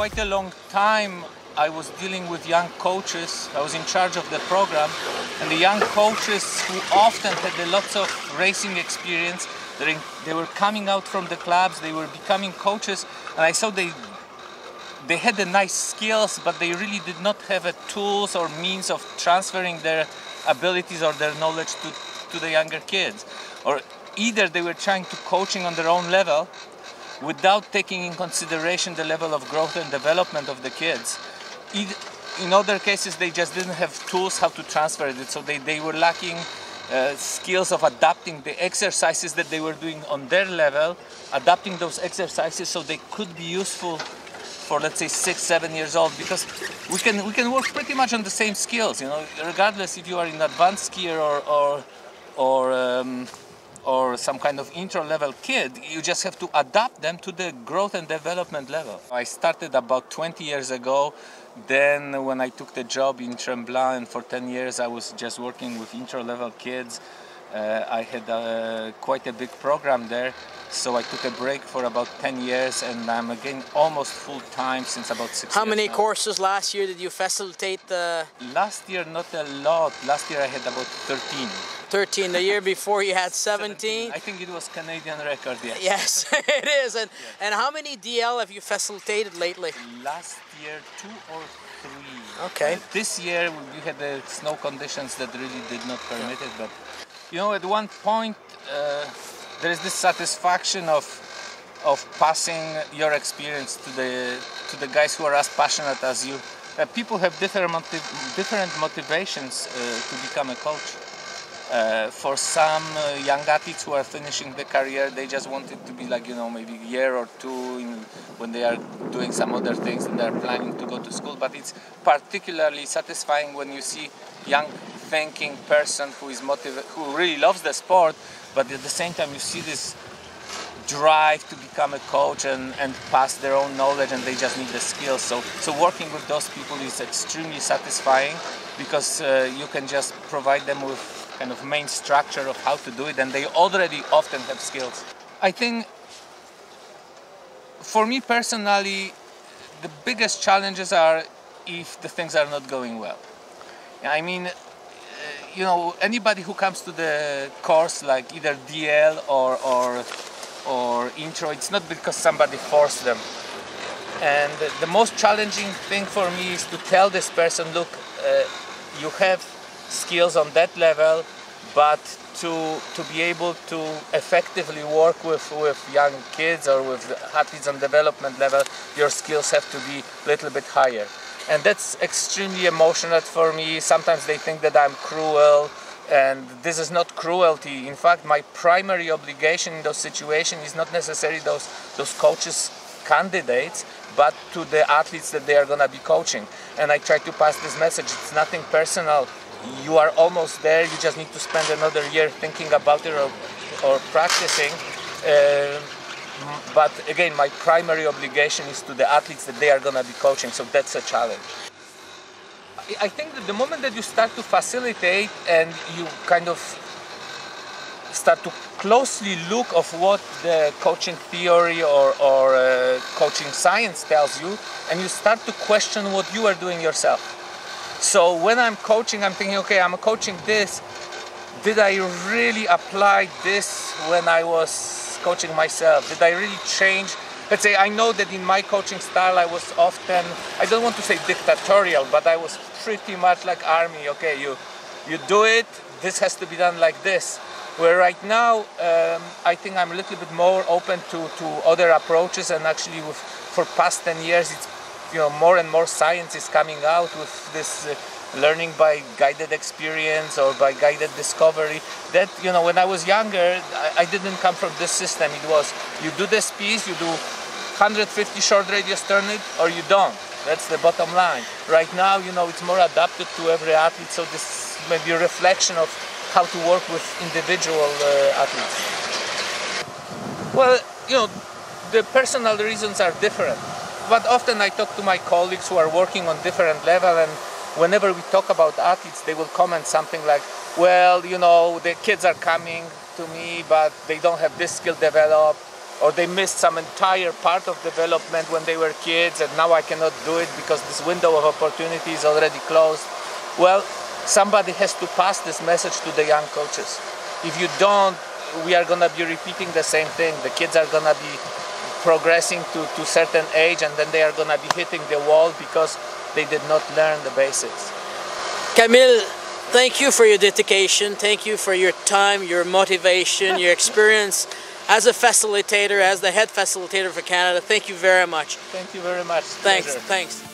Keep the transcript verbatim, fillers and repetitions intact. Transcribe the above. quite a long time I was dealing with young coaches. I was in charge of the program, and the young coaches who often had a lot of racing experience, they were coming out from the clubs, they were becoming coaches, and I saw they they had the nice skills, but they really did not have a tools or means of transferring their abilities or their knowledge to, to the younger kids. Or either they were trying to coaching on their own level without taking in consideration the level of growth and development of the kids. In other cases, they just didn't have tools how to transfer it, so they, they were lacking uh, skills of adapting the exercises that they were doing on their level, adapting those exercises so they could be useful for, let's say, six, seven years old, because we can, we can work pretty much on the same skills, you know, regardless if you are an advanced skier or, or, or um, or some kind of intro-level kid, you just have to adapt them to the growth and development level. I started about twenty years ago. Then when I took the job in Tremblant, and for ten years I was just working with intro-level kids. Uh, I had uh, quite a big program there, so I took a break for about ten years, and I'm again almost full-time since about six How years How many now. courses last year did you facilitate? The... Last year, not a lot. Last year I had about thirteen. thirteen. The year before you had seventeen. seventeen. I think it was Canadian record, yes. Yes, it is. And, yes. and how many D L have you facilitated lately? Last year, two or three. Okay. And this year we had the snow conditions that really did not permit yeah. it, but you know, at one point uh, there is this satisfaction of of passing your experience to the to the guys who are as passionate as you. Uh, people have different motiv different motivations uh, to become a coach. Uh, for some uh, young athletes who are finishing the career, they just want it to be like, you know, maybe a year or two in, when they are doing some other things and they are planning to go to school. But it's particularly satisfying when you see young thinking person who is motivated, who really loves the sport, but at the same time you see this drive to become a coach and, and pass their own knowledge, and they just need the skills. So, so working with those people is extremely satisfying, because uh, you can just provide them with kind of main structure of how to do it, and they already often have skills. I think for me personally the biggest challenges are if the things are not going well. I mean, uh, you know, anybody who comes to the course like either D L or, or, or intro, it's not because somebody forced them. And the most challenging thing for me is to tell this person, look, uh, you have skills on that level, but to to be able to effectively work with, with young kids or with athletes on development level, your skills have to be a little bit higher. And that's extremely emotional for me. Sometimes they think that I'm cruel, and this is not cruelty. In fact, my primary obligation in those situations is not necessarily those, those coaches' candidates, but to the athletes that they are going to be coaching. And I try to pass this message. It's nothing personal. You are almost there, you just need to spend another year thinking about it or, or practicing. Uh, but again, my primary obligation is to the athletes that they are going to be coaching, so that's a challenge. I think that the moment that you start to facilitate and you kind of start to closely look of what the coaching theory or, or uh, coaching science tells you, and you start to question what you are doing yourself. So when I'm coaching, I'm thinking, okay, I'm coaching this. Did I really apply this when I was coaching myself? Did I really change? Let's say I know that in my coaching style, I was often, I don't want to say dictatorial, but I was pretty much like army. Okay, you, you do it. This has to be done like this. Where right now, um, I think I'm a little bit more open to, to other approaches, and actually with, for past ten years, it's You know, more and more science is coming out with this uh, learning by guided experience or by guided discovery. That, you know, when I was younger, I, I didn't come from this system. It was, you do this piece, you do one hundred fifty short radius turn it, or you don't. That's the bottom line. Right now, you know, it's more adapted to every athlete, so this may be a reflection of how to work with individual uh, athletes. Well, you know, the personal reasons are different. But often I talk to my colleagues who are working on different level, and whenever we talk about athletes, they will comment something like, well, you know, the kids are coming to me, but they don't have this skill developed. or they missed some entire part of development when they were kids and now I cannot do it because this window of opportunity is already closed. Well, somebody has to pass this message to the young coaches. If you don't, we are going to be repeating the same thing. The kids are going to be progressing to to certain age and then they are going to be hitting the wall because they did not learn the basics. Kamil, thank you for your dedication, thank you for your time, your motivation, your experience as a facilitator, as the head facilitator for Canada. Thank you very much. Thank you very much. Thanks. Pleasure. Thanks.